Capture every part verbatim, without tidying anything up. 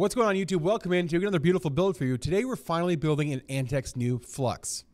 What's going on, YouTube? Welcome in to another beautiful build for you. Today we're finally building an Antec's new Flux.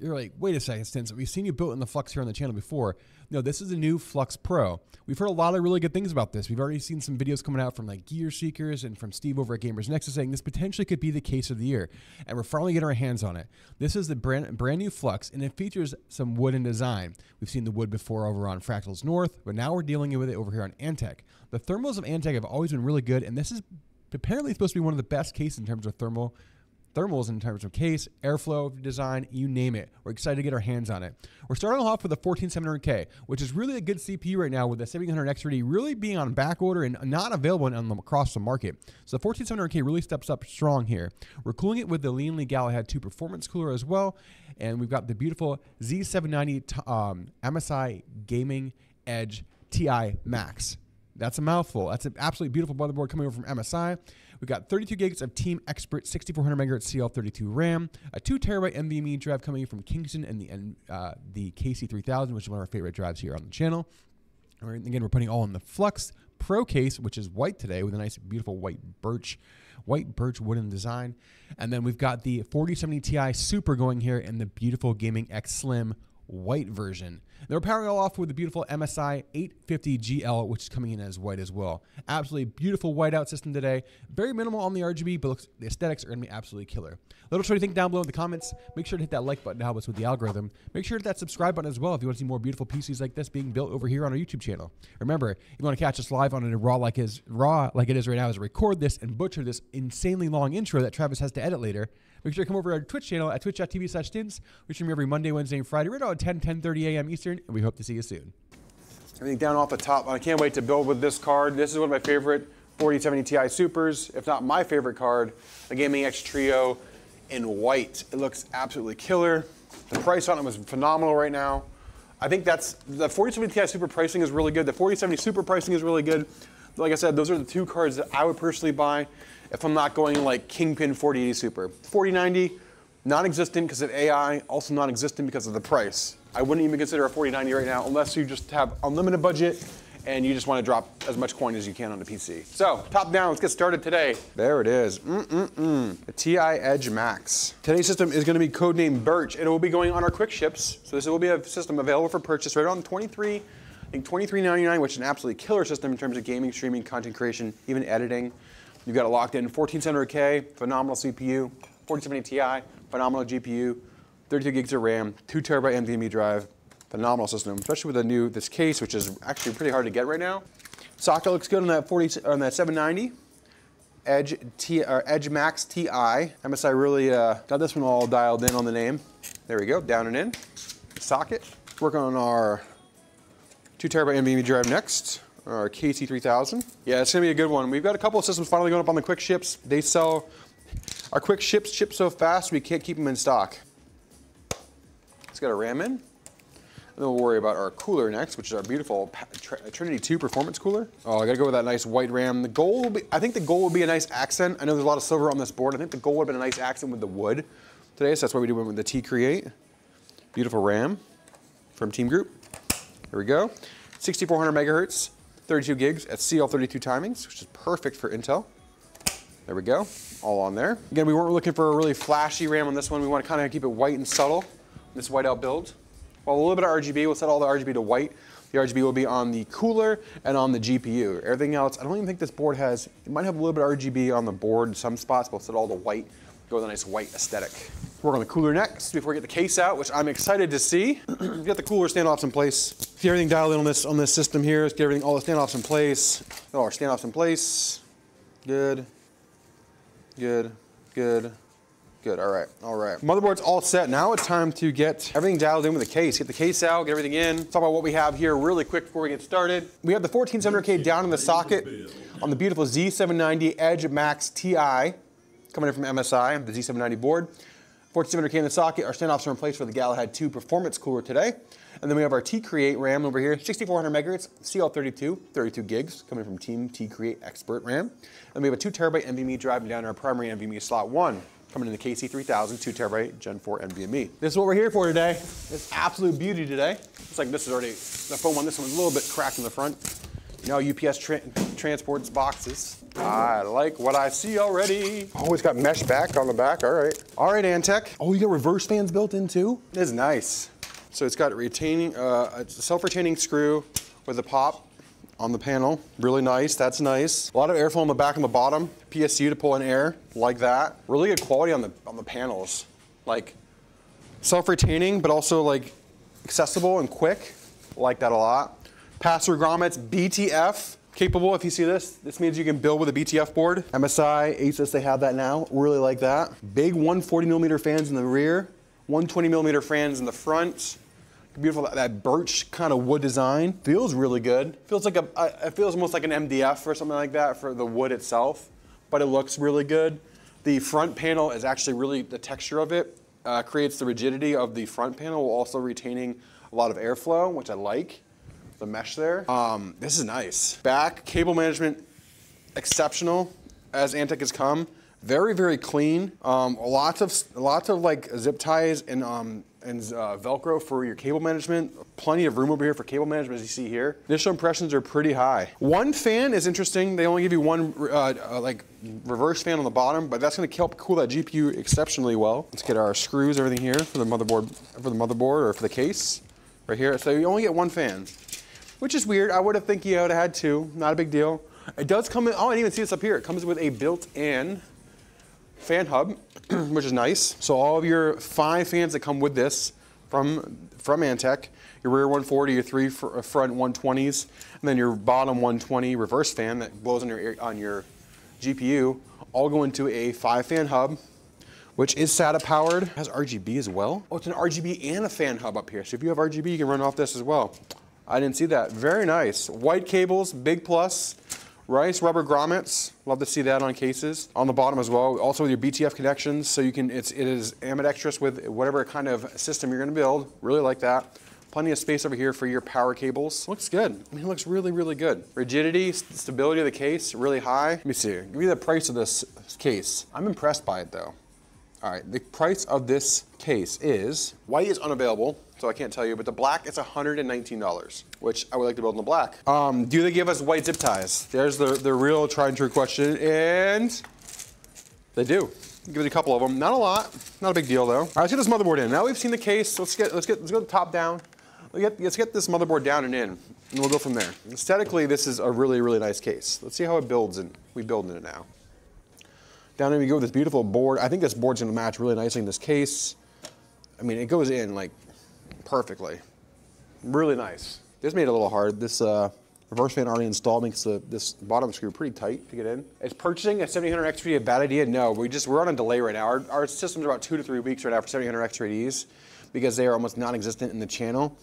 You're like, wait a second, Stints, we've seen you built in the Flux here on the channel before. No, this is the new Flux Pro. We've heard a lot of really good things about this. We've already seen some videos coming out from like Gear Seekers and from Steve over at Gamers Nexus saying this potentially could be the case of the year. And we're finally getting our hands on it. This is the brand, brand new Flux, and it features some wood in design. We've seen the wood before over on Fractals North, but now we're dealing with it over here on Antec. The thermals of Antec have always been really good, and this is apparently supposed to be one of the best cases in terms of thermal thermals in terms of case, airflow, design, you name it. We're excited to get our hands on it. We're starting off with a fourteen seven hundred K, which is really a good C P U right now with the seventy-eight hundred X three D really being on back order and not available in, on the, across the market. So the fourteen seven hundred K really steps up strong here. We're cooling it with the Lian Li Galahad two performance cooler as well. And we've got the beautiful Z seven ninety um, M S I Gaming Edge T I Max. That's a mouthful. That's an absolutely beautiful motherboard coming over from M S I. We've got thirty-two gigs of Team Expert, sixty-four hundred megahertz C L thirty-two RAM, a two terabyte NVMe drive coming from Kingston and the uh, the K C three thousand, which is one of our favorite drives here on the channel. And again, we're putting all in the Flux Pro case, which is white today with a nice, beautiful white birch, white birch wooden design. And then we've got the forty seventy Ti Super going here and the beautiful Gaming X Slim white version. They're powering it all off with the beautiful M S I eight fifty G L, which is coming in as white as well. Absolutely beautiful whiteout system today. Very minimal on the R G B, but looks, the aesthetics are going to be absolutely killer. Let us know what you think down below in the comments. Make sure to hit that like button to help us with the algorithm. Make sure to hit that subscribe button as well if you want to see more beautiful P Cs like this being built over here on our YouTube channel. Remember, if you want to catch us live on it raw like, is, raw like it is right now, is record this and butcher this insanely long intro that Travis has to edit later. Make sure to come over to our Twitch channel at twitch dot T V slash Stins. We stream every Monday, Wednesday, and Friday right around ten, ten thirty A M Eastern, and we hope to see you soon. Everything down off the top. I can't wait to build with this card. This is one of my favorite forty seventy Ti Supers, if not my favorite card, the Gaming X Trio in white. It looks absolutely killer. The price on it was phenomenal right now. I think that's, the forty seventy Ti Super pricing is really good. The forty seventy Super pricing is really good. Like I said, those are the two cards that I would personally buy if I'm not going like Kingpin forty eighty Super. forty ninety, non-existent because of A I, also non-existent because of the price. I wouldn't even consider a forty ninety right now unless you just have unlimited budget and you just want to drop as much coin as you can on the P C. So, top down, let's get started today. There it is, mm-mm-mm, the T I Edge Max. Today's system is gonna be codenamed Birch, and it will be going on our quick ships. So this will be a system available for purchase right on twenty-three, I think twenty-three ninety-nine, which is an absolutely killer system in terms of gaming, streaming, content creation, even editing. You've got it locked in, fourteen seven hundred K, phenomenal C P U, forty seventy Ti, phenomenal G P U, thirty-two gigs of RAM, two terabyte NVMe drive, phenomenal system, especially with the new, this case, which is actually pretty hard to get right now. Socket looks good on that forty, on that seven ninety. Edge T, or Edge Max Ti. M S I really uh, got this one all dialed in on the name. There we go, down and in. Socket. Working on our two terabyte NVMe drive next. Our K C three thousand. Yeah, it's gonna be a good one. We've got a couple of systems finally going up on the quick ships. They sell, our quick ships ship so fast we can't keep them in stock. It's got a RAM in. And then we'll worry about our cooler next, which is our beautiful Trinity two performance cooler. Oh, I gotta go with that nice white RAM. The gold will be, I think the gold would be a nice accent. I know there's a lot of silver on this board. I think the gold would have been a nice accent with the wood today, so that's why we do it with the T-Create. Beautiful RAM from Team Group. There we go. sixty-four hundred megahertz. thirty-two gigs at C L thirty-two timings, which is perfect for Intel. There we go, all on there. Again, we weren't looking for a really flashy RAM on this one. We want to kind of keep it white and subtle, this whiteout build. Well, a little bit of R G B, we'll set all the R G B to white. The R G B will be on the cooler and on the G P U. Everything else, I don't even think this board has, it might have a little bit of R G B on the board in some spots, but we'll set all the white, go with a nice white aesthetic. Work on the cooler next before we get the case out, which I'm excited to see. Get the cooler standoffs in place. Get everything dialed in on this on this system here. Let's get everything, all the standoffs in place. Get all our standoffs in place. Good. Good. Good. Good. All right. All right. Motherboard's all set. Now it's time to get everything dialed in with the case. Get the case out. Get everything in. Let's talk about what we have here really quick before we get started. We have the fourteen seven hundred K down in the socket on the beautiful Z seven ninety Edge Max Ti coming in from M S I, the Z seven ninety board. forty seven hundred K in the socket. Our standoffs are in place for the Galahad two performance cooler today. And then we have our T-Create RAM over here, sixty-four hundred megahertz, C L thirty-two, thirty-two gigs, coming from Team T-Create Expert RAM. And we have a two terabyte NVMe drive down our primary NVMe slot one, coming in the K C three thousand, two terabyte Gen four NVMe. This is what we're here for today. It's absolute beauty today. It's like this is already, the foam on this one's a little bit cracked in the front. You know, U P S tra transports boxes. I like what I see already. Oh, it's got mesh back on the back, all right. All right, Antec. Oh, you got reverse fans built in too? It is nice. So it's got a retaining, uh, a self-retaining screw with a pop on the panel. Really nice, that's nice. A lot of airflow on the back and the bottom. P S U to pull in air, like that. Really good quality on the, on the panels. Like, self-retaining, but also like accessible and quick. Like that a lot. Pass-through grommets, B T F capable. If you see this, this means you can build with a B T F board. M S I, Asus, they have that now. Really like that. Big one forty millimeter fans in the rear, one twenty millimeter fans in the front. Beautiful, that, that birch kind of wood design. Feels really good. Feels like a, a, it feels almost like an M D F or something like that for the wood itself, but it looks really good. The front panel is actually really, the texture of it uh, creates the rigidity of the front panel while also retaining a lot of airflow, which I like. The mesh there. Um, this is nice. Back, cable management, exceptional as Antec has come. Very, very clean. Um, lots of lots of like zip ties and um, and uh, Velcro for your cable management. Plenty of room over here for cable management, as you see here. Initial impressions are pretty high. One fan is interesting. They only give you one uh, uh, like reverse fan on the bottom, but that's going to help cool that G P U exceptionally well. Let's get our screws, everything here for the motherboard, for the motherboard or for the case, right here. So you only get one fan, which is weird. I would have think you would have had two, not a big deal. It does come in, oh, I didn't even see this up here. It comes with a built-in fan hub, which is nice. So all of your five fans that come with this from, from Antec, your rear one forty, your three front one twenties, and then your bottom one twenty reverse fan that blows on your, on your G P U, all go into a five fan hub, which is SATA powered. It has R G B as well. Oh, it's an R G B and a fan hub up here. So if you have R G B, you can run off this as well. I didn't see that. Very nice. White cables, big plus. Rice rubber grommets. Love to see that on cases. On the bottom as well. Also with your B T F connections, so you can. It's it is ambidextrous with whatever kind of system you're going to build. Really like that. Plenty of space over here for your power cables. Looks good. I mean, it looks really, really good. Rigidity, st stability of the case, really high. Let me see. Give me the price of this case. I'm impressed by it though. All right, the price of this case is, white is unavailable, so I can't tell you, but the black is one hundred nineteen dollars, which I would like to build in the black. Um, do they give us white zip ties? There's the, the real tried and true question, and they do. Give it a couple of them, not a lot, not a big deal though. All right, let's get this motherboard in. Now we've seen the case, let's get, let's get, let's go to the top down. Let's get, let's get this motherboard down and in, and we'll go from there. Aesthetically, this is a really, really nice case. Let's see how it builds, and we build in it now. Down there we go with this beautiful board. I think this board's gonna match really nicely in this case. I mean, it goes in like perfectly. Really nice. This made it a little hard. This uh, reverse fan already installed makes the, this bottom screw pretty tight to get in. Is purchasing a seventy-eight hundred X three D a bad idea? No, we just, we're on a delay right now. Our, our systems are about two to three weeks right now for seventy-eight hundred X three Ds because they are almost non-existent in the channel.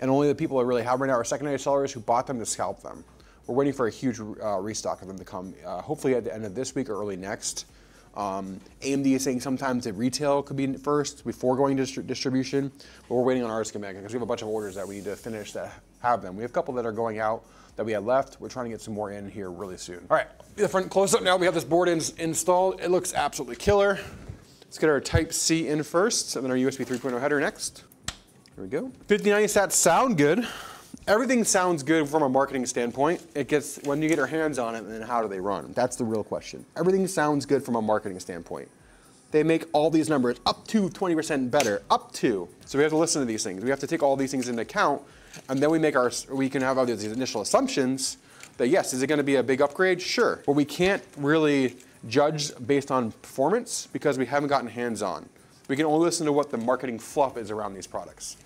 And only the people that really have right now are secondary sellers who bought them to scalp them. We're waiting for a huge uh, restock of them to come, uh, hopefully at the end of this week or early next. Um, A M D is saying sometimes the retail could be first before going to distri distribution, but we're waiting on ours to come back because we have a bunch of orders that we need to finish that have them. We have a couple that are going out that we had left. We're trying to get some more in here really soon. All right, the front close up now. We have this board in installed. It looks absolutely killer. Let's get our Type C in first and then our U S B three point oh header next. Here we go. fifty ninety sats sound good. Everything sounds good from a marketing standpoint. It gets, when you get your hands on it, then how do they run? That's the real question. Everything sounds good from a marketing standpoint. They make all these numbers up to twenty percent better, up to. So we have to listen to these things. We have to take all these things into account, and then we make our, we can have these initial assumptions that yes, is it gonna be a big upgrade? Sure, but we can't really judge based on performance because we haven't gotten hands on. We can only listen to what the marketing fluff is around these products.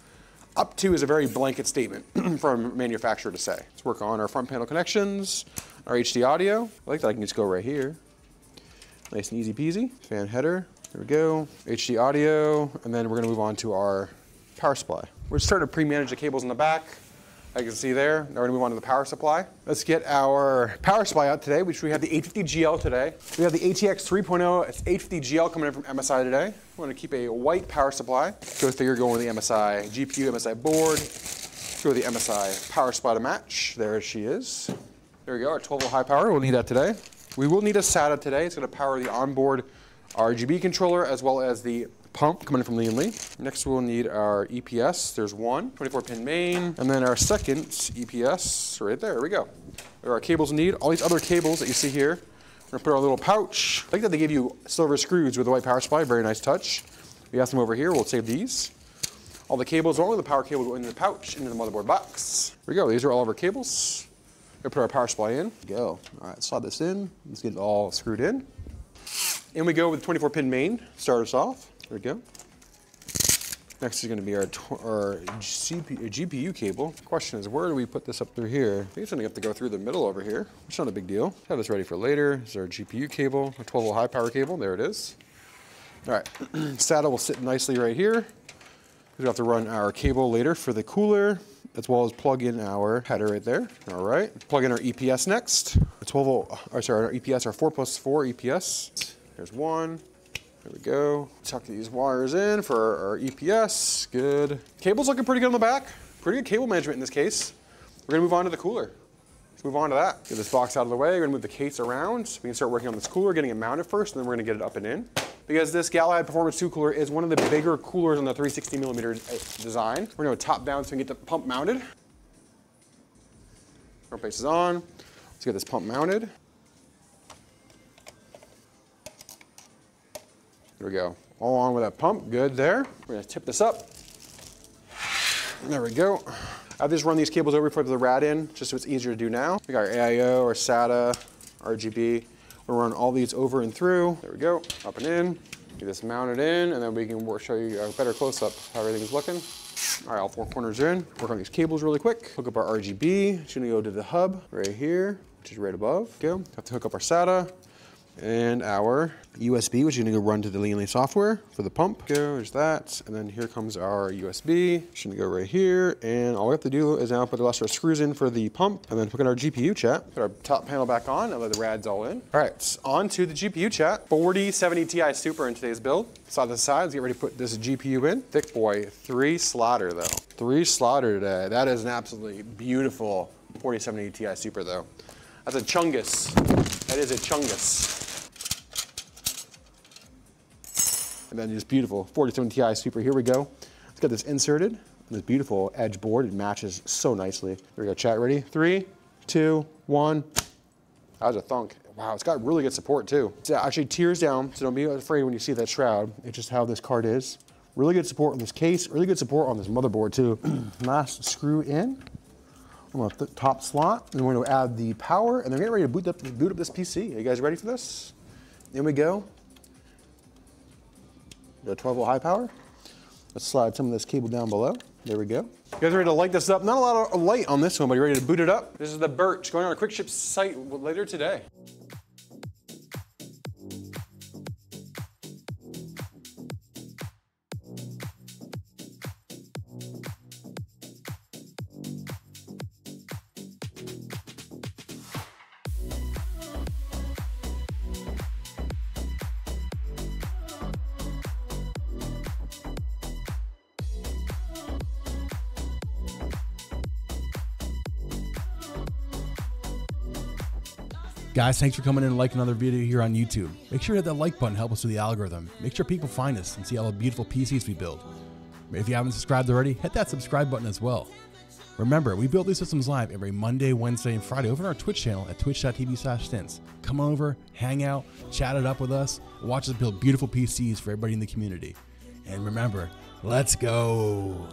Up to is a very blanket statement from a manufacturer to say. Let's work on our front panel connections, our H D audio. I like that I can just go right here. Nice and easy peasy. Fan header, there we go. H D audio, and then we're gonna move on to our power supply. We're starting to pre-manage the cables in the back. I can see there, now we're gonna move on to the power supply. Let's get our power supply out today, which we have the eight fifty G L today. We have the A T X three point oh, it's eight fifty G L coming in from M S I today. We want to keep a white power supply. Go figure, going with the M S I G P U, M S I board. Go with the M S I power supply to match. There she is. There we go, our twelve volt high power. We'll need that today. We will need a SATA today. It's going to power the onboard R G B controller as well as the pump coming from Lian Li. Next we'll need our E P S. There's one, twenty-four pin main, and then our second E P S right there. There we go. There are our cables we need. All these other cables that you see here, we're gonna put our little pouch. I like that they gave you silver screws with the white power supply, very nice touch. We have some over here, we'll save these. All the cables, only the power cable go into the pouch, into the motherboard box. Here we go, these are all of our cables. We're gonna put our power supply in. Go, all right, slide this in. Let's get it all screwed in. In we go with the twenty-four pin main, start us off. There we go. Next is gonna be our, our G P U cable. Question is, where do we put this up through here? I think it's gonna have to go through the middle over here, which is not a big deal. Have this ready for later. This is our G P U cable, our twelve volt high power cable, there it is. All right, SATA will sit nicely right here. We'll have to run our cable later for the cooler, as well as plug in our header right there. All right, plug in our E P S next. The twelve volt, or sorry, our E P S, our four plus four E P S. There's one. There we go. Tuck these wires in for our E P S. Good. Cable's looking pretty good on the back. Pretty good cable management in this case. We're gonna move on to the cooler. Let's move on to that. Get this box out of the way. We're gonna move the case around. So we can start working on this cooler, getting it mounted first, and then we're gonna get it up and in. Because this Galahad Performance two cooler is one of the bigger coolers on the three sixty millimeter design. We're gonna top down so we can get the pump mounted. Our base is on. Let's get this pump mounted. There we go. All on with that pump, good there. We're gonna tip this up. There we go. I've just run these cables over before I put the rad in, just so it's easier to do now. We got our A I O, our SATA, R G B. We'll run all these over and through. There we go, up and in. Get this mounted in, and then we can show you a better close-up how everything's looking. All right, all four corners are in. Work on these cables really quick. Hook up our R G B. It's gonna go to the hub right here, which is right above. Go. Have to hook up our SATA. And our U S B, which is gonna go run to the Lian Li software for the pump. Go, there's that. And then here comes our U S B. It's gonna go right here. And all we have to do is now put the last of our screws in for the pump and then hook in our G P U chat. Put our top panel back on and let the rads all in. All right, on to the G P U chat. forty seventy Ti Super in today's build. Side to side, let's get ready to put this G P U in. Thick boy, three slaughter though. Three slaughter today. That is an absolutely beautiful forty seventy Ti Super though. That's a chungus. That is a chungus. And then this beautiful forty seventy Ti Super, here we go. Let's get this inserted, this beautiful edge board. It matches so nicely. Here we go, chat, ready? Three, two, one. That was a thunk. Wow, it's got really good support too. It's actually tears down, so don't be afraid when you see that shroud. It's just how this card is. Really good support on this case, really good support on this motherboard too. Last screw in on the top slot. And we're gonna add the power, and then we're getting ready to boot up, boot up this P C. Are you guys ready for this? In we go. The twelve volt high power. Let's slide some of this cable down below. There we go. You guys ready to light this up? Not a lot of light on this one, but you ready to boot it up? This is the Birch going on a quick ship site later today. Guys, thanks for coming in and liking another video here on YouTube. Make sure to hit that like button to help us with the algorithm. Make sure people find us and see all the beautiful P Cs we build. If you haven't subscribed already, hit that subscribe button as well. Remember, we build these systems live every Monday, Wednesday, and Friday over on our Twitch channel at twitch dot T V slash stints. Come on over, hang out, chat it up with us, watch us build beautiful P Cs for everybody in the community. And remember, let's go.